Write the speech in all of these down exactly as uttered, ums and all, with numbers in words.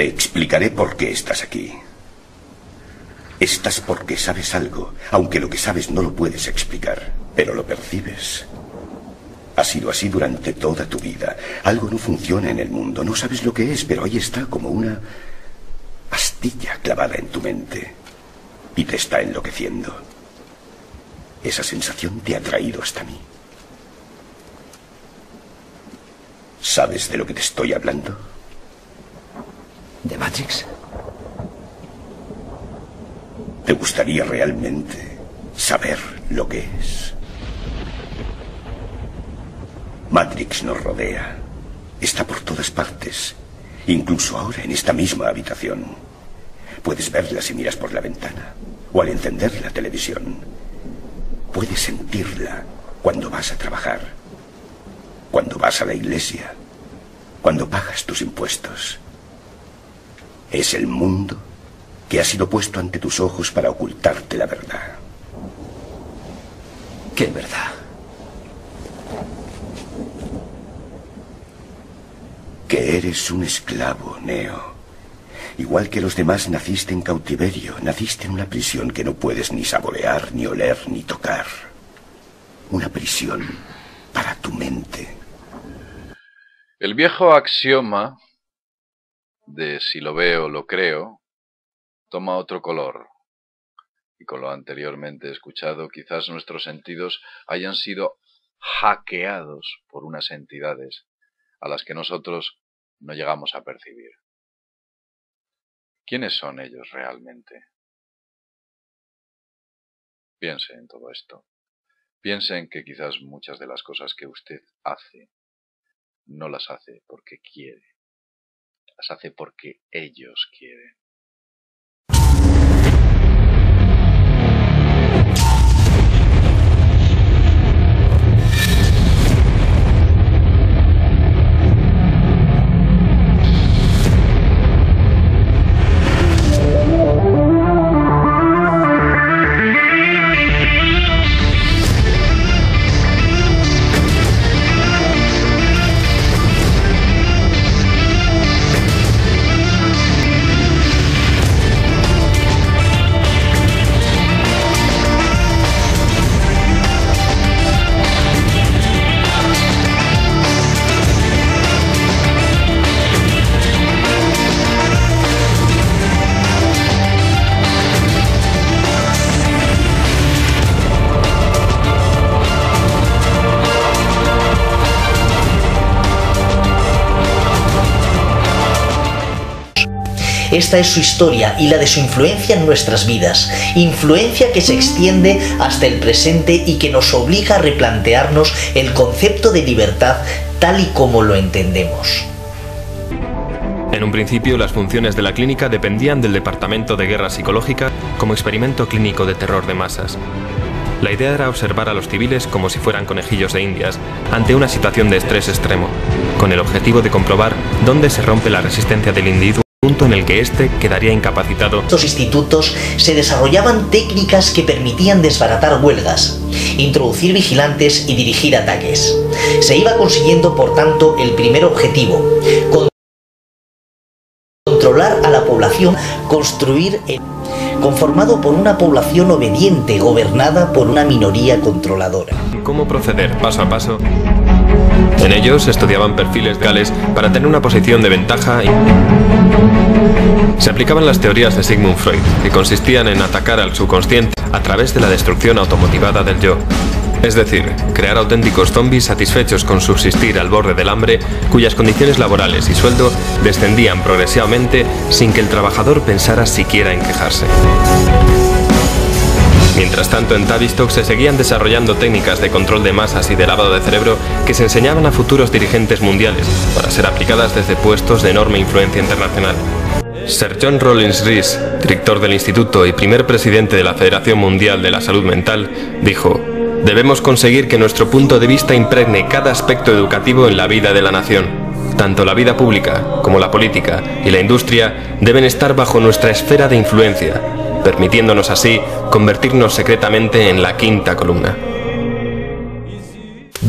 Te explicaré por qué estás aquí. Estás porque sabes algo, aunque lo que sabes no lo puedes explicar, pero lo percibes. Ha sido así durante toda tu vida. Algo no funciona en el mundo, no sabes lo que es, pero ahí está como una astilla clavada en tu mente. Y te está enloqueciendo. Esa sensación te ha traído hasta mí. ¿Sabes de lo que te estoy hablando? ¿De Matrix? ¿Te gustaría realmente saber lo que es? Matrix nos rodea. Está por todas partes. Incluso ahora en esta misma habitación. Puedes verla si miras por la ventana o al encender la televisión. Puedes sentirla cuando vas a trabajar, cuando vas a la iglesia, cuando pagas tus impuestos. Es el mundo que ha sido puesto ante tus ojos para ocultarte la verdad. ¿Qué verdad? Que eres un esclavo, Neo. Igual que los demás, naciste en cautiverio, naciste en una prisión que no puedes ni saborear, ni oler, ni tocar. Una prisión para tu mente. El viejo axioma de si lo veo, lo creo, toma otro color. Y con lo anteriormente escuchado, quizás nuestros sentidos hayan sido hackeados por unas entidades a las que nosotros no llegamos a percibir. ¿Quiénes son ellos realmente? Piense en todo esto. Piense en que quizás muchas de las cosas que usted hace, no las hace porque quiere. Las hace porque ellos quieren. Esta es su historia y la de su influencia en nuestras vidas, influencia que se extiende hasta el presente y que nos obliga a replantearnos el concepto de libertad tal y como lo entendemos. En un principio, las funciones de la clínica dependían del Departamento de Guerra Psicológica como experimento clínico de terror de masas. La idea era observar a los civiles como si fueran conejillos de indias, ante una situación de estrés extremo, con el objetivo de comprobar dónde se rompe la resistencia del individuo, punto en el que éste quedaría incapacitado. En estos institutos se desarrollaban técnicas que permitían desbaratar huelgas, introducir vigilantes y dirigir ataques. Se iba consiguiendo, por tanto, el primer objetivo: controlar a la población, construir el... conformado por una población obediente, gobernada por una minoría controladora. ¿Cómo proceder paso a paso? En ellos estudiaban perfiles legales para tener una posición de ventaja y se aplicaban las teorías de Sigmund Freud, que consistían en atacar al subconsciente a través de la destrucción automotivada del yo. Es decir, crear auténticos zombies satisfechos con subsistir al borde del hambre, cuyas condiciones laborales y sueldo descendían progresivamente sin que el trabajador pensara siquiera en quejarse. Mientras tanto, en Tavistock se seguían desarrollando técnicas de control de masas y de lavado de cerebro que se enseñaban a futuros dirigentes mundiales para ser aplicadas desde puestos de enorme influencia internacional. Sir John Rawlings-Rees, director del instituto y primer presidente de la Federación Mundial de la Salud Mental, dijo: "Debemos conseguir que nuestro punto de vista impregne cada aspecto educativo en la vida de la nación. Tanto la vida pública como la política y la industria deben estar bajo nuestra esfera de influencia, permitiéndonos así convertirnos secretamente en la quinta columna".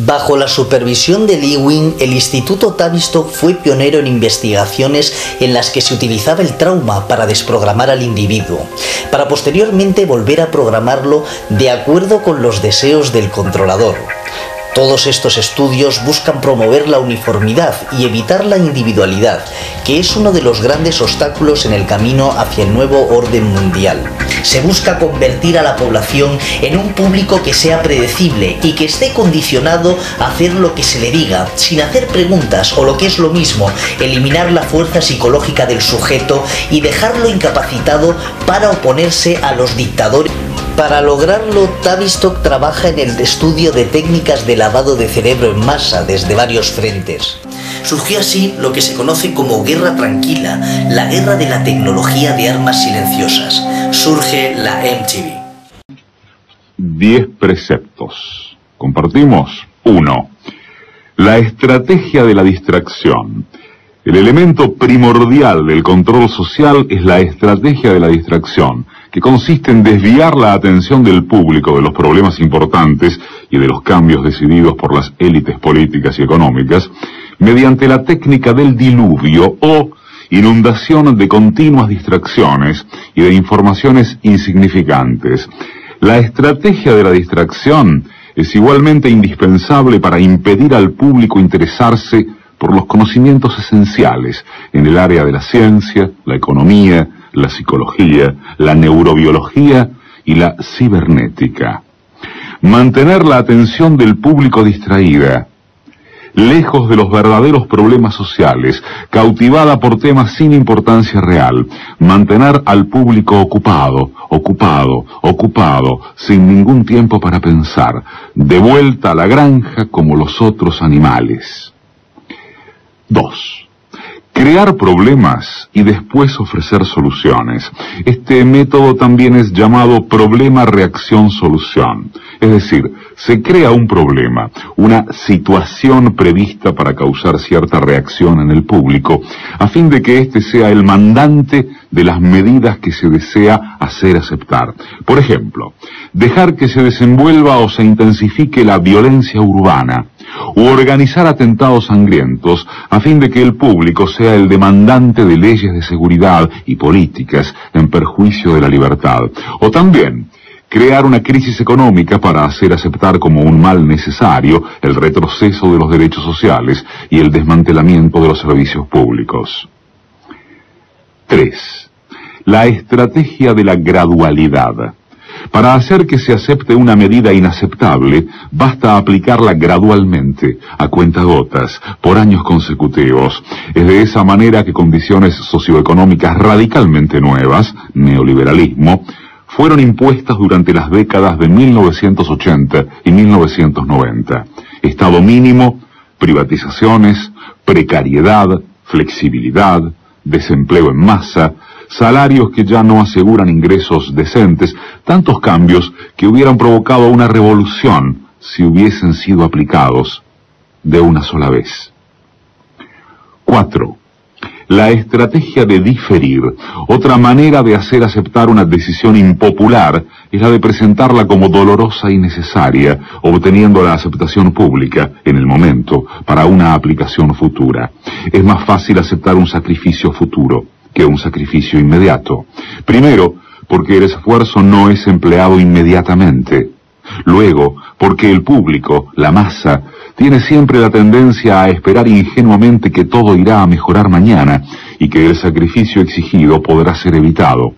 Bajo la supervisión de Lewin, el Instituto Tavistock fue pionero en investigaciones en las que se utilizaba el trauma para desprogramar al individuo, para posteriormente volver a programarlo de acuerdo con los deseos del controlador. Todos estos estudios buscan promover la uniformidad y evitar la individualidad, que es uno de los grandes obstáculos en el camino hacia el nuevo orden mundial. Se busca convertir a la población en un público que sea predecible y que esté condicionado a hacer lo que se le diga, sin hacer preguntas o, lo que es lo mismo, eliminar la fuerza psicológica del sujeto y dejarlo incapacitado para oponerse a los dictadores. Para lograrlo, Tavistock trabaja en el estudio de técnicas de lavado de cerebro en masa desde varios frentes. Surgió así lo que se conoce como guerra tranquila, la guerra de la tecnología de armas silenciosas. Surge la M T V. Diez preceptos. Compartimos uno. La estrategia de la distracción. El elemento primordial del control social es la estrategia de la distracción, que consiste en desviar la atención del público de los problemas importantes y de los cambios decididos por las élites políticas y económicas, mediante la técnica del diluvio o inundación de continuas distracciones y de informaciones insignificantes. La estrategia de la distracción es igualmente indispensable para impedir al público interesarse por los conocimientos esenciales en el área de la ciencia, la economía, la psicología, la neurobiología y la cibernética. Mantener la atención del público distraída, lejos de los verdaderos problemas sociales, cautivada por temas sin importancia real, mantener al público ocupado, ocupado, ocupado, sin ningún tiempo para pensar, de vuelta a la granja como los otros animales. dos. Crear problemas y después ofrecer soluciones. Este método también es llamado problema-reacción-solución. Es decir, se crea un problema, una situación prevista para causar cierta reacción en el público, a fin de que éste sea el mandante de las medidas que se desea hacer aceptar. Por ejemplo, dejar que se desenvuelva o se intensifique la violencia urbana, o organizar atentados sangrientos a fin de que el público sea el demandante de leyes de seguridad y políticas en perjuicio de la libertad, o también crear una crisis económica para hacer aceptar como un mal necesario el retroceso de los derechos sociales y el desmantelamiento de los servicios públicos. tres. La estrategia de la gradualidad. Para hacer que se acepte una medida inaceptable, basta aplicarla gradualmente, a cuentagotas, por años consecutivos. Es de esa manera que condiciones socioeconómicas radicalmente nuevas, neoliberalismo, fueron impuestas durante las décadas de mil novecientos ochenta y mil novecientos noventa. Estado mínimo, privatizaciones, precariedad, flexibilidad, desempleo en masa, salarios que ya no aseguran ingresos decentes, tantos cambios que hubieran provocado una revolución si hubiesen sido aplicados de una sola vez. cuatro. La estrategia de diferir. Otra manera de hacer aceptar una decisión impopular es la de presentarla como dolorosa y necesaria, obteniendo la aceptación pública en el momento para una aplicación futura. Es más fácil aceptar un sacrificio futuro que un sacrificio inmediato. Primero, porque el esfuerzo no es empleado inmediatamente. Luego, porque el público, la masa, tiene siempre la tendencia a esperar ingenuamente que todo irá a mejorar mañana y que el sacrificio exigido podrá ser evitado.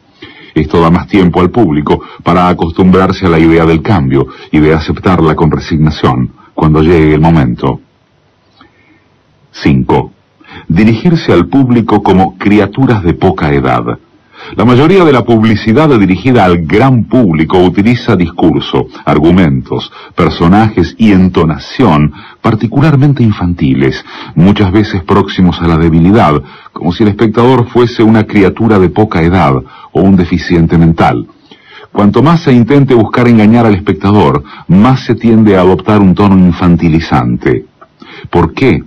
Esto da más tiempo al público para acostumbrarse a la idea del cambio y de aceptarla con resignación cuando llegue el momento. cinco. Dirigirse al público como criaturas de poca edad. La mayoría de la publicidad dirigida al gran público utiliza discurso, argumentos, personajes y entonación particularmente infantiles, muchas veces próximos a la debilidad, como si el espectador fuese una criatura de poca edad o un deficiente mental. Cuanto más se intente buscar engañar al espectador, más se tiende a adoptar un tono infantilizante. ¿Por qué?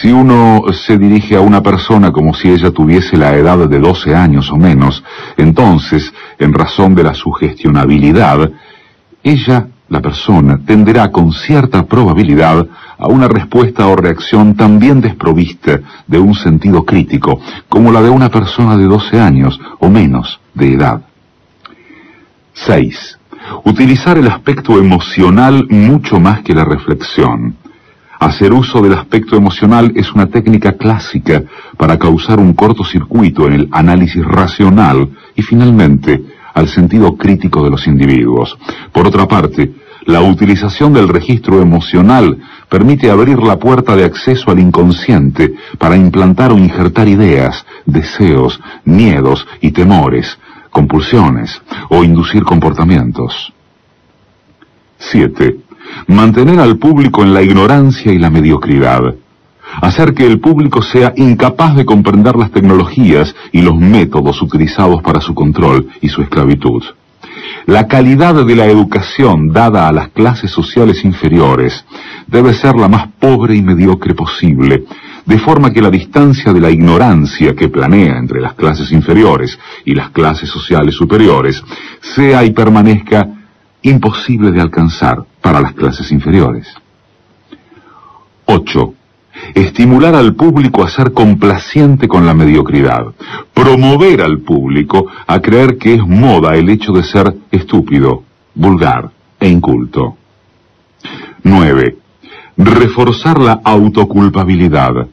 Si uno se dirige a una persona como si ella tuviese la edad de doce años o menos, entonces, en razón de la sugestionabilidad, ella la persona tenderá con cierta probabilidad a una respuesta o reacción también desprovista de un sentido crítico, como la de una persona de doce años o menos de edad. seis. Utilizar el aspecto emocional mucho más que la reflexión. Hacer uso del aspecto emocional es una técnica clásica para causar un cortocircuito en el análisis racional y finalmente al sentido crítico de los individuos. Por otra parte, la utilización del registro emocional permite abrir la puerta de acceso al inconsciente para implantar o injertar ideas, deseos, miedos y temores, compulsiones o inducir comportamientos. siete. Mantener al público en la ignorancia y la mediocridad. Hacer que el público sea incapaz de comprender las tecnologías y los métodos utilizados para su control y su esclavitud. La calidad de la educación dada a las clases sociales inferiores debe ser la más pobre y mediocre posible, de forma que la distancia de la ignorancia que planea entre las clases inferiores y las clases sociales superiores sea y permanezca imposible de alcanzar para las clases inferiores. ocho. Estimular al público a ser complaciente con la mediocridad. Promover al público a creer que es moda el hecho de ser estúpido, vulgar e inculto. nueve. Reforzar la autoculpabilidad.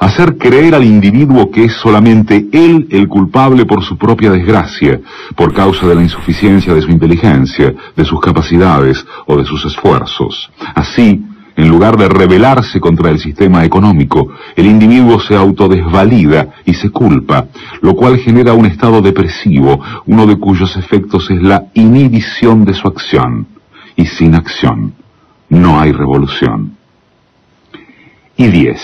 Hacer creer al individuo que es solamente él el culpable por su propia desgracia, por causa de la insuficiencia de su inteligencia, de sus capacidades o de sus esfuerzos. Así, en lugar de rebelarse contra el sistema económico, el individuo se autodesvalida y se culpa, lo cual genera un estado depresivo, uno de cuyos efectos es la inhibición de su acción. Y sin acción no hay revolución. Y diez.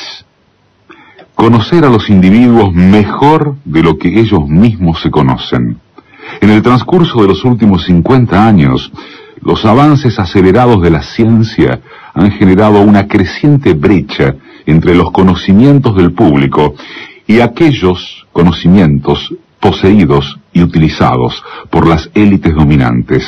Conocer a los individuos mejor de lo que ellos mismos se conocen. En el transcurso de los últimos cincuenta años, los avances acelerados de la ciencia han generado una creciente brecha entre los conocimientos del público y aquellos conocimientos poseídos y utilizados por las élites dominantes.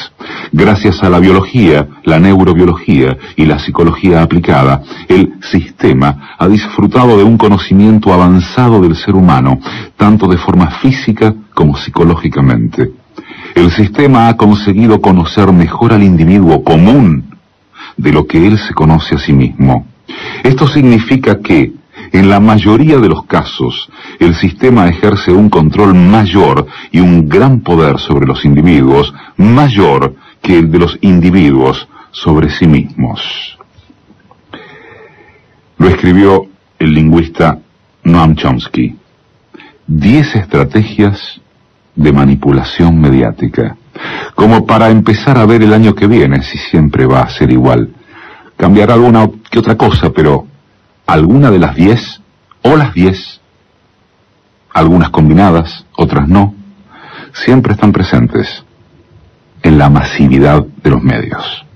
Gracias a la biología, la neurobiología y la psicología aplicada, el sistema ha disfrutado de un conocimiento avanzado del ser humano, tanto de forma física como psicológicamente. El sistema ha conseguido conocer mejor al individuo común de lo que él se conoce a sí mismo. Esto significa que, en la mayoría de los casos, el sistema ejerce un control mayor y un gran poder sobre los individuos, mayor que el de los individuos sobre sí mismos. Lo escribió el lingüista Noam Chomsky. Diez estrategias de manipulación mediática, como para empezar a ver el año que viene si siempre va a ser igual. Cambiará alguna que otra cosa, pero alguna de las diez, o las diez, algunas combinadas, otras no, siempre están presentes en la masividad de los medios.